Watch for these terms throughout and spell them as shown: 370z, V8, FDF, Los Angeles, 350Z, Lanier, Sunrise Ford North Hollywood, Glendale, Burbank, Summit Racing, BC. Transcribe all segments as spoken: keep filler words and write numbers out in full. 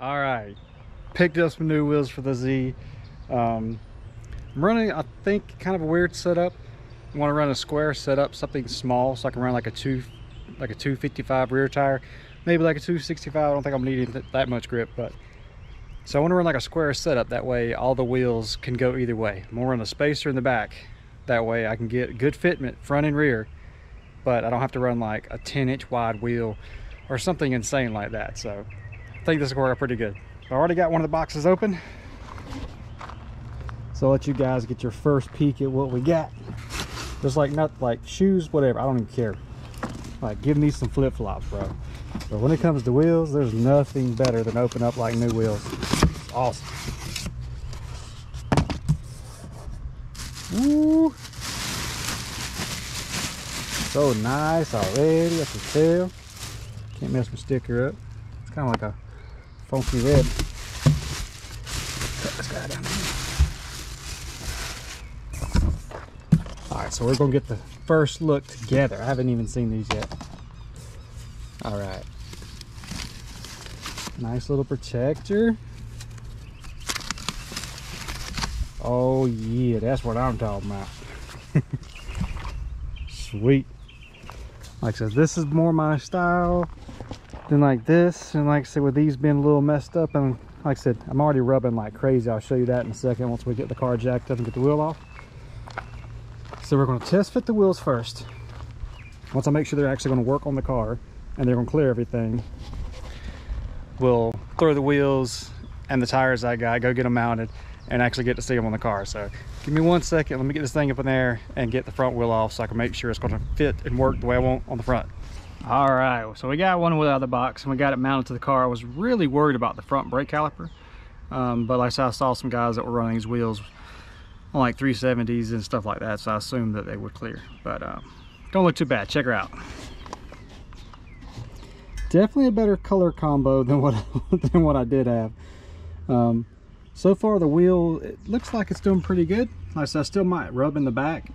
All right, picked up some new wheels for the Z. Um, I'm running, I think, kind of a weird setup. I want to run a square setup, something small, so I can run like a two, like a two fifty-five rear tire, maybe like a two sixty-five. I don't think I'm needing that much grip, but so I want to run like a square setup. That way, all the wheels can go either way. I'm gonna run a spacer in the back. That way, I can get good fitment front and rear, but I don't have to run like a ten inch wide wheel or something insane like that. So I think this will work out pretty good. I already got one of the boxes open, so I'll let you guys get your first peek at what we got. Just like not like shoes, whatever, I don't even care. Like, give me some flip-flops, bro. But when it comes to wheels, there's nothing better than open up like new wheels. It's awesome. Ooh. So nice already, I can tell. Can't mess my sticker up. It's kind of like a funky red. Cut this guy down here. All right, so we're gonna get the first look together. I haven't even seen these yet. All right. Nice little protector. Oh yeah, that's what I'm talking about. Sweet. Like I said, this is more my style than like this. And like I said, with these being a little messed up, and like I said, I'm already rubbing like crazy. I'll show you that in a second once we get the car jacked up and get the wheel off. So we're going to test fit the wheels first. Once I make sure they're actually going to work on the car and they're going to clear everything, we'll clear the wheels and the tires I got, go get them mounted, and actually get to see them on the car. So give me one second. Let me get this thing up in there and get the front wheel off so I can make sure it's going to fit and work the way I want on the front. All right, so we got one wheel out of the box and we got it mounted to the car. I was really worried about the front brake caliper, um, but like I said, I saw some guys that were running these wheels on like three seventies and stuff like that, so I assumed that they would clear, but um, don't look too bad. Check her out. Definitely a better color combo than what than what I did have. Um, so far the wheel, it looks like it's doing pretty good. Like I said, I still might rub in the back,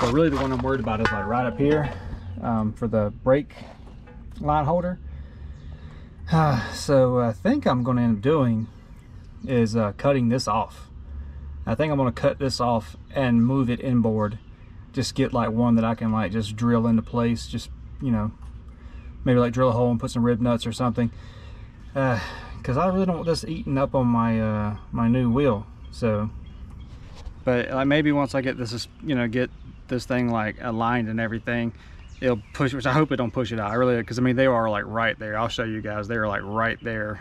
but really the one I'm worried about is like right up here, um, for the brake line holder. Uh, so I think I'm going to end up doing is uh, cutting this off. I think I'm gonna cut this off and move it inboard. Just get like one that I can like just drill into place. Just, you know, maybe like drill a hole and put some rib nuts or something. Uh, Cause I really don't want this eating up on my uh, my new wheel. So, but like maybe once I get this, you know, get this thing like aligned and everything, it'll push. Which I hope it don't push it out. I really, cause I mean they are like right there. I'll show you guys. They are like right there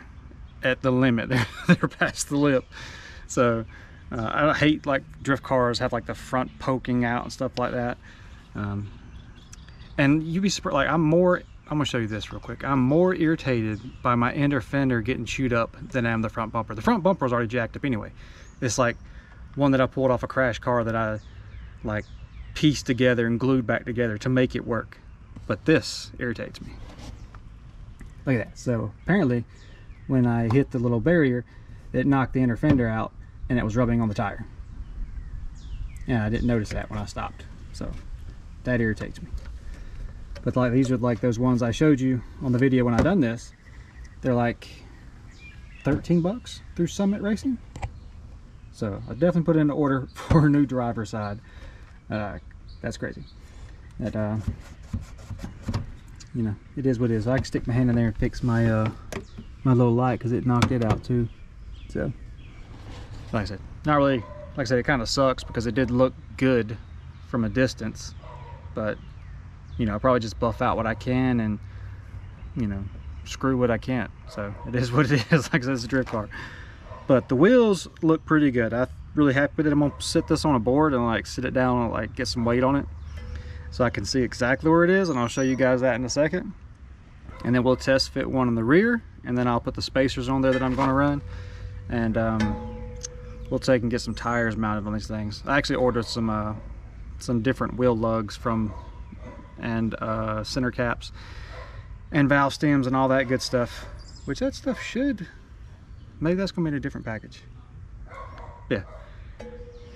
at the limit. They're, they're past the lip. So. Uh, I hate like drift cars have like the front poking out and stuff like that, um, and you'd be surprised. Like I'm more, I'm gonna show you this real quick. I'm more irritated by my inner fender getting chewed up than I am the front bumper. The front bumper is already jacked up anyway. It's like one that I pulled off a crash car that I like pieced together and glued back together to make it work. But this irritates me. Look at that. So apparently, when I hit the little barrier, it knocked the inner fender out. And it was rubbing on the tire. Yeah, I didn't notice that when I stopped. So that irritates me. But like these are like those ones I showed you on the video when I done this. They're like thirteen bucks through Summit Racing. So I definitely put in an order for a new driver's side. Uh, that's crazy. That uh, you know, it is what it is. I can stick my hand in there and fix my uh, my little light because it knocked it out too. So. Like I said, not really, like I said, it kind of sucks because it did look good from a distance, but, you know, I probably just buff out what I can and, you know, screw what I can't. So it is what it is. Like I said, it's a drift car. But the wheels look pretty good. I'm really happy with it. I'm going to sit this on a board and like sit it down and like get some weight on it so I can see exactly where it is, and I'll show you guys that in a second. And then we'll test fit one in the rear, and then I'll put the spacers on there that I'm going to run, and um we'll take and get some tires mounted on these things. I actually ordered some uh, some different wheel lugs from and uh, center caps and valve stems and all that good stuff, which that stuff should, maybe that's gonna be in a different package. Yeah, but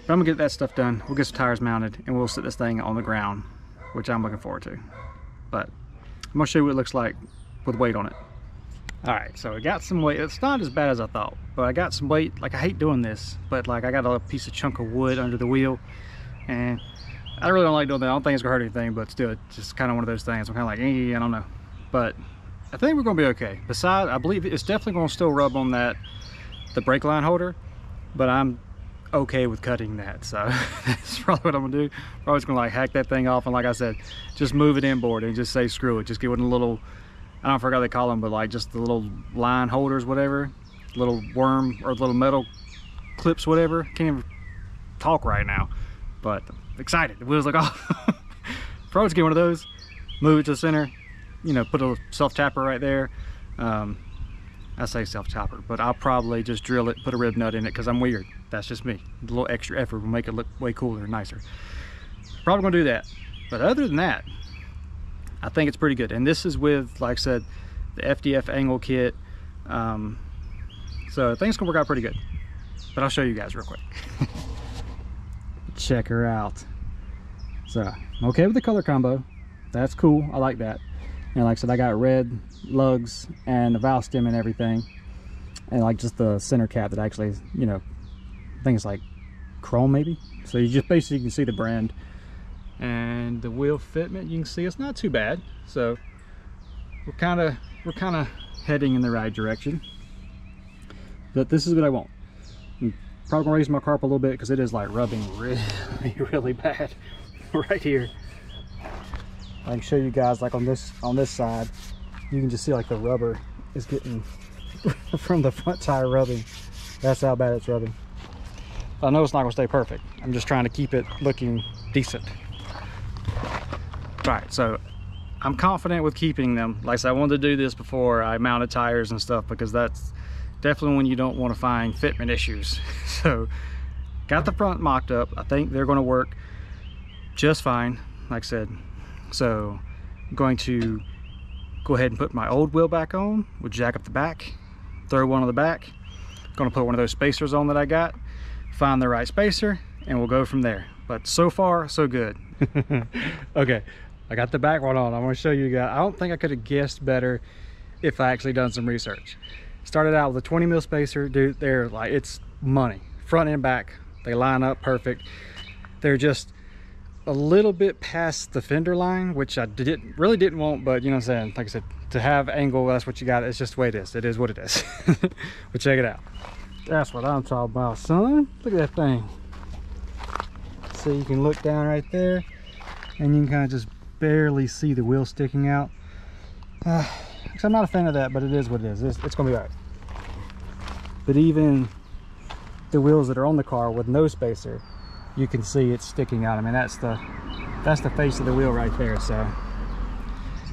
I'm gonna get that stuff done. We'll get some tires mounted and we'll sit this thing on the ground, which I'm looking forward to. But I'm gonna show you what it looks like with weight on it. All right, so I got some weight. It's not as bad as I thought, but I got some weight. Like, I hate doing this, but like, I got a piece of chunk of wood under the wheel, and I really don't like doing that. I don't think it's gonna hurt anything, but still, it's just kind of one of those things. I'm kind of like, eh, I don't know. But I think we're gonna be okay. Besides, I believe it's definitely gonna still rub on that, the brake line holder, but I'm okay with cutting that. So that's probably what I'm gonna do. Probably just gonna like hack that thing off, and like I said, just move it inboard and just say screw it. Just give it a little, I don't forget what they call them, but like just the little line holders, whatever, little worm or little metal clips, whatever. Can't even talk right now, but I'm excited. The wheels look off. Probably just get one of those, move it to the center, you know, put a self tapper right there. Um, I say self tapper, but I'll probably just drill it, put a rib nut in it because I'm weird. That's just me. A little extra effort will make it look way cooler and nicer. Probably gonna do that. But other than that, I think it's pretty good. And this is with, like I said, the F D F angle kit. Um, so things can work out pretty good. But I'll show you guys real quick. Check her out. So I'm okay with the color combo. That's cool. I like that. And like I said, I got red lugs and the valve stem and everything. And like just the center cap that actually, you know, I think it's like chrome maybe. So you just basically can see the brand. And the wheel fitment, you can see it's not too bad. So we're kind of we're kind of heading in the right direction. But this is what I want. I'm probably gonna raise my car up a little bit because it is like rubbing really, really bad right here. I can show you guys like on this on this side, you can just see like the rubber is getting from the front tire rubbing. That's how bad it's rubbing. I know it's not gonna stay perfect. I'm just trying to keep it looking decent. All right, so I'm confident with keeping them. Like I said, I wanted to do this before I mounted tires and stuff because that's definitely when you don't want to find fitment issues. So got the front mocked up. I think they're going to work just fine, like I said. So I'm going to go ahead and put my old wheel back on. We'll jack up the back, throw one on the back. I'm going to put one of those spacers on that I got, find the right spacer, and we'll go from there. But so far, so good. Okay. I got the back one on. I want to show you guys. I don't think I could have guessed better if I actually done some research. Started out with a twenty mil spacer, dude. They're like, it's money. Front and back, they line up perfect. They're just a little bit past the fender line, which I didn't really didn't want, but you know what I'm saying? Like I said, to have angle, that's what you got. It's just the way it is. It is what it is. But check it out. That's what I'm talking about, son. Look at that thing. So you can look down right there, and you can kind of just barely see the wheel sticking out. Uh, I'm not a fan of that, but it is what it is. It's, it's gonna be all right. But even the wheels that are on the car with no spacer, you can see it's sticking out. I mean, that's the that's the face of the wheel right there. So,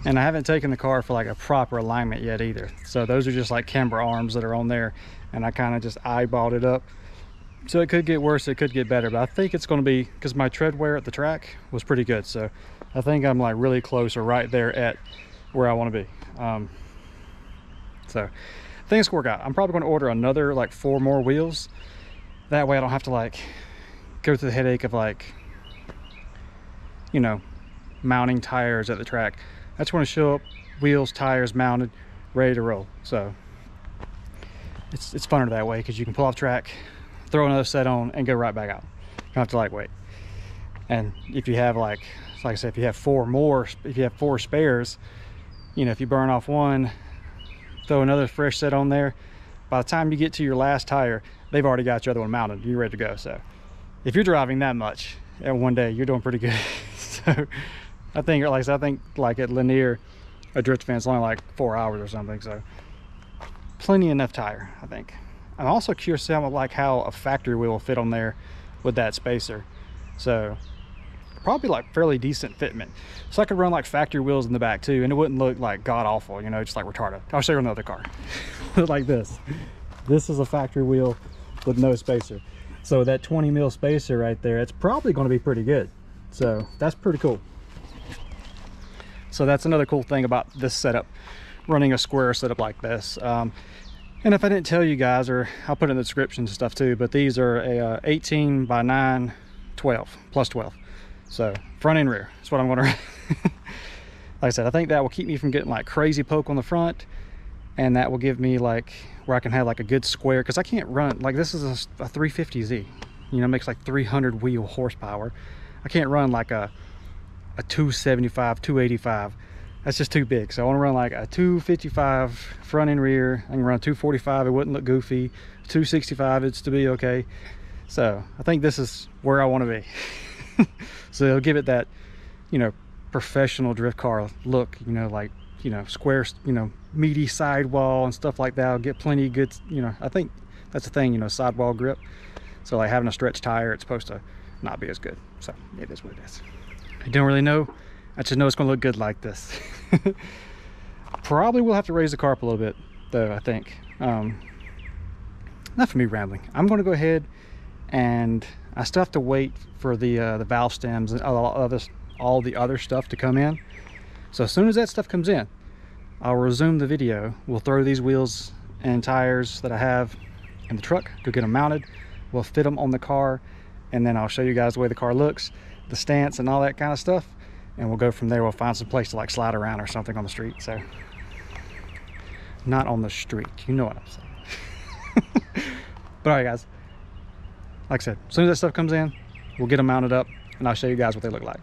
and I haven't taken the car for like a proper alignment yet either. So those are just like camber arms that are on there, and I kind of just eyeballed it up. So it could get worse, it could get better, but I think it's going to be, because my tread wear at the track was pretty good, so I think I'm like really close or right there at where I want to be. Um, so things work out. I'm probably going to order another like four more wheels. That way I don't have to like go through the headache of like, you know, mounting tires at the track. I just want to show up, wheels, tires mounted, ready to roll. So it's, it's funner that way because you can pull off track, throw another set on, and go right back out. You don't have to like wait. And if you have like, like I said, if you have four more, if you have four spares, you know, if you burn off one, throw another fresh set on there, by the time you get to your last tire, they've already got your other one mounted. You're ready to go. So if you're driving that much at one day, you're doing pretty good. So I think, like I said, I think like at Lanier, a drift event's only like four hours or something. So plenty enough tire, I think. I'm also curious to see like how a factory wheel will fit on there with that spacer. So probably like fairly decent fitment. So I could run like factory wheels in the back too, and it wouldn't look like god awful, you know, just like retarded. I'll show you another car. Like this. This is a factory wheel with no spacer. So that twenty mil spacer right there, it's probably going to be pretty good. So that's pretty cool. So that's another cool thing about this setup, running a square setup like this. Um, And if I didn't tell you guys, or I'll put it in the description and stuff too, but these are a uh, eighteen by nine, twelve, plus twelve. So front and rear, that's what I'm going to, like I said, I think that will keep me from getting like crazy poke on the front and that will give me like where I can have like a good square, because I can't run like this is a, a three fifty Z, you know, makes like three hundred wheel horsepower. I can't run like a a two seventy-five, two eighty-five, that's just too big. So I want to run like a two fifty-five front and rear. I can run two forty-five, it wouldn't look goofy. Two sixty-five, it's to be okay. So I think this is where I want to be. So it'll give it that, you know, professional drift car look, you know, like, you know, square, you know, meaty sidewall and stuff like that. I'll get plenty of good, you know, I think that's the thing, you know, sidewall grip. So like having a stretched tire, it's supposed to not be as good. So it is what it is. I don't really know. I just know it's gonna look good like this. Probably will have to raise the carp a little bit though, I think. Um, enough of me rambling. I'm gonna go ahead, and I still have to wait for the uh, the valve stems and all, all, this, all the other stuff to come in. So as soon as that stuff comes in, I'll resume the video. We'll throw these wheels and tires that I have in the truck, go get them mounted. We'll fit them on the car, and then I'll show you guys the way the car looks, the stance and all that kind of stuff, and we'll go from there. We'll find some place to like slide around or something on the street. So not on the street, you know what I'm saying. But all right guys, like I said, as soon as that stuff comes in, we'll get them mounted up and I'll show you guys what they look like.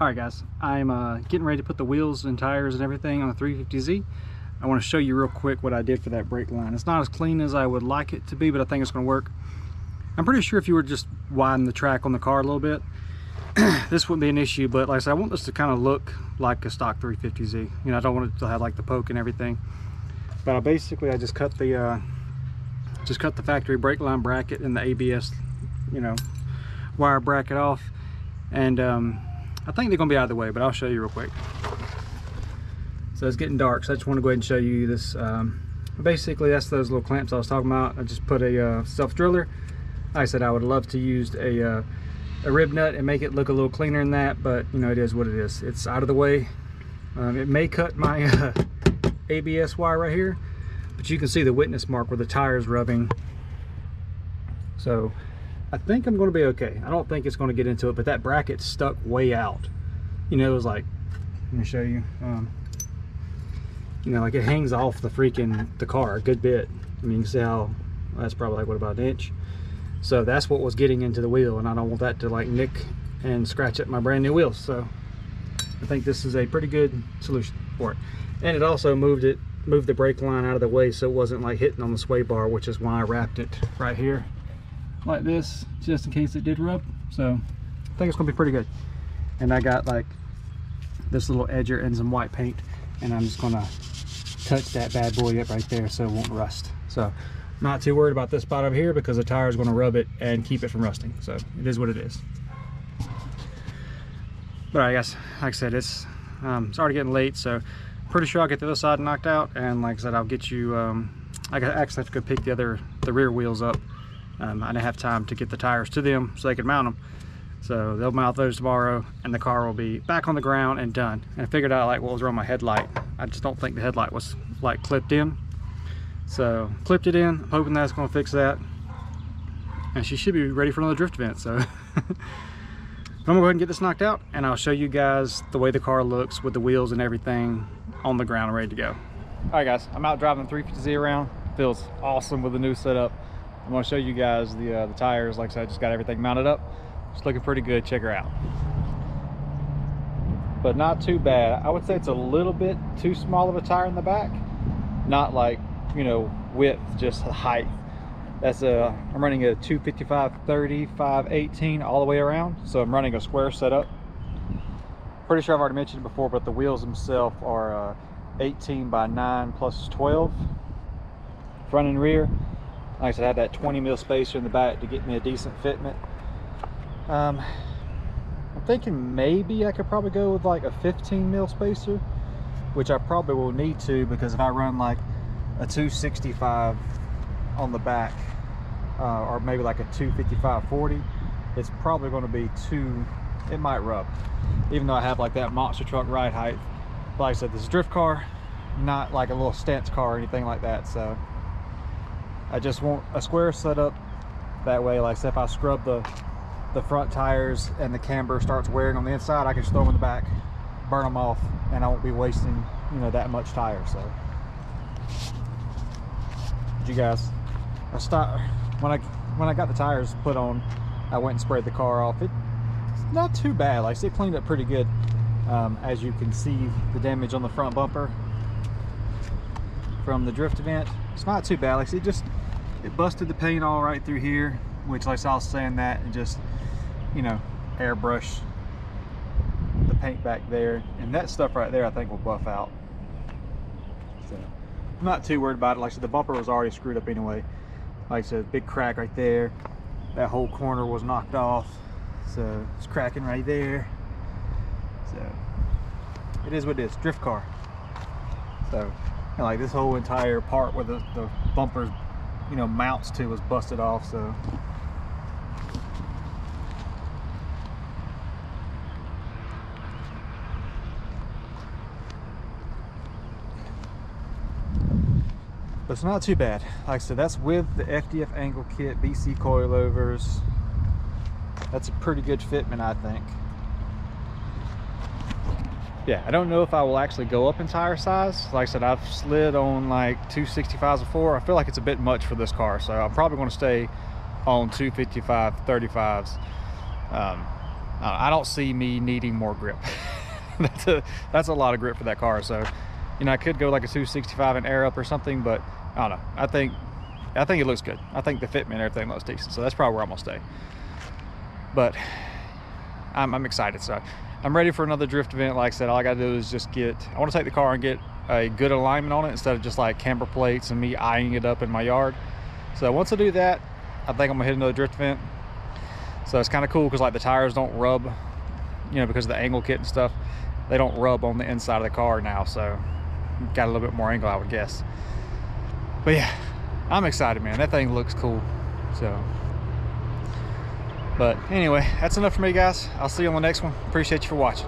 All right guys, I'm uh, getting ready to put the wheels and tires and everything on the three fifty Z. I want to show you real quick what I did for that brake line. It's not as clean as I would like it to be, but I think it's going to work. I'm pretty sure if you were just widen the track on the car a little bit, this wouldn't be an issue, but like I said, I want this to kind of look like a stock three fifty Z. You know, I don't want it to have like the poke and everything. But I basically, I just cut the uh, just cut the factory brake line bracket and the A B S, you know, wire bracket off, and um, I think they're gonna be out of the way, but I'll show you real quick. So it's getting dark, so I just want to go ahead and show you this. Um, basically, that's those little clamps I was talking about. I just put a uh, self driller. Like I said, I would love to use a uh, a rib nut and make it look a little cleaner than that, but you know, it is what it is. It's out of the way. Um, it may cut my uh, A B S wire right here, but you can see the witness mark where the tire is rubbing. So I think I'm going to be okay. I don't think it's going to get into it, but that bracket stuck way out. You know, it was like, let me show you. Um, you know, like it hangs off the freaking the car a good bit. I mean, you can see how that's probably like what, about an inch. So that's what was getting into the wheel, and I don't want that to like nick and scratch up my brand new wheels. So I think this is a pretty good solution for it. And it also moved it, moved the brake line out of the way, so it wasn't like hitting on the sway bar, which is why I wrapped it right here like this, just in case it did rub. So I think it's gonna be pretty good. And I got like this little edger and some white paint, and I'm just gonna touch that bad boy up right there so it won't rust. So not too worried about this spot over here, because the tire is going to rub it and keep it from rusting. So it is what it is. But all right guys, like I said, it's um, it's already getting late, so pretty sure I'll get the other side knocked out, and like I said, I'll get you. Um, I actually have to go pick the other the rear wheels up. Um, I didn't have time to get the tires to them so they could mount them. So they'll mount those tomorrow, and the car will be back on the ground and done. And I figured out like what was wrong with my headlight. I just don't think the headlight was like clipped in. So clipped it in. I'm hoping that's going to fix that, and she should be ready for another drift event. So I'm gonna go ahead and get this knocked out, and I'll show you guys the way the car looks with the wheels and everything on the ground ready to go. All right guys, I'm out driving the three fifty Z around. Feels awesome with the new setup. I'm going to show you guys the uh, the tires. Like I said, I just got everything mounted up. It's looking pretty good. Check her out. But not too bad. I would say it's a little bit too small of a tire in the back. Not like, you know, width, just height. That's a, I'm running a two fifty-five, thirty, five eighteen all the way around. So I'm running a square setup. Pretty sure I've already mentioned it before, but the wheels themselves are uh, eighteen by nine plus twelve. Front and rear. Like I said, I had that twenty mil spacer in the back to get me a decent fitment. Um, I'm thinking maybe I could probably go with like a fifteen mil spacer, which I probably will need to, because if I run like a two sixty-five on the back, uh, or maybe like a two fifty-five forty, it's probably going to be too, it might rub, even though I have like that monster truck ride height. But like I said, this is a drift car, not like a little stance car or anything like that. So I just want a square setup that way. Like I said, if I scrub the the front tires and the camber starts wearing on the inside, I can just throw them in the back, burn them off, and I won't be wasting, you know, that much tire. So You guys, I stopped when I when I got the tires put on. I went and sprayed the car off. It, it's not too bad. Like, it cleaned up pretty good. Um, as you can see, the damage on the front bumper from the drift event. It's not too bad. Like, it just it busted the paint all right through here, which, like I was saying, that and just you know airbrush the paint back there, and that stuff right there I think will buff out. So I'm not too worried about it. Like I said, the bumper was already screwed up anyway. Like I said, big crack right there. That whole corner was knocked off, so it's cracking right there. So it is what it is, drift car. So and like this whole entire part where the, the bumpers, you know, mounts to was busted off. So but it's not too bad. Like I said, that's with the F D F angle kit, B C coilovers. That's a pretty good fitment, I think. Yeah, I don't know if I will actually go up in tire size. Like I said, I've slid on like two sixty-fives before. I feel like it's a bit much for this car, so I'm probably going to stay on two fifty-five, thirty-fives. Um, I don't see me needing more grip. that's, a, that's a lot of grip for that car. So, you know, I could go like a two sixty-five and air up or something, but I don't know. I think, I think it looks good. I think the fitment and everything looks decent, so that's probably where I'm going to stay. But I'm, I'm excited, so I'm ready for another drift event. Like I said, all I gotta do is just get, I wanna take the car and get a good alignment on it instead of just like camber plates and me eyeing it up in my yard. So once I do that, I think I'm gonna hit another drift event. So it's kinda cool because like the tires don't rub, you know, because of the angle kit and stuff, they don't rub on the inside of the car now. So got a little bit more angle, I would guess. But yeah, I'm excited, man. That thing looks cool, so. But anyway, that's enough for me, guys. I'll see you on the next one. Appreciate you for watching.